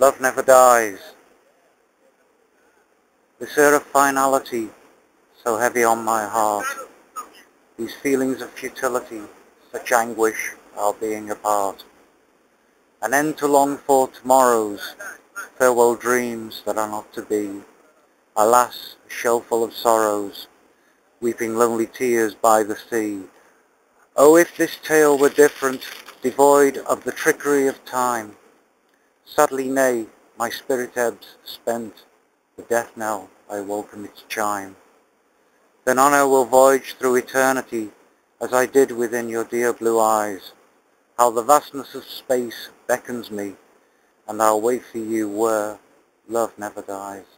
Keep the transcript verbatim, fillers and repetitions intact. Love never dies. This air of finality, so heavy on my heart. These feelings of futility, such anguish, our being apart. An end to long for tomorrows, farewell dreams that are not to be. Alas, a shell full of sorrows, weeping lonely tears by the sea. Oh, if this tale were different, devoid of the trickery of time. Sadly, nay, my spirit ebbs, spent, the death knell, I welcome its chime. Then honour will voyage through eternity, as I did within your dear blue eyes. How the vastness of space beckons me, and I'll wait for you where love never dies.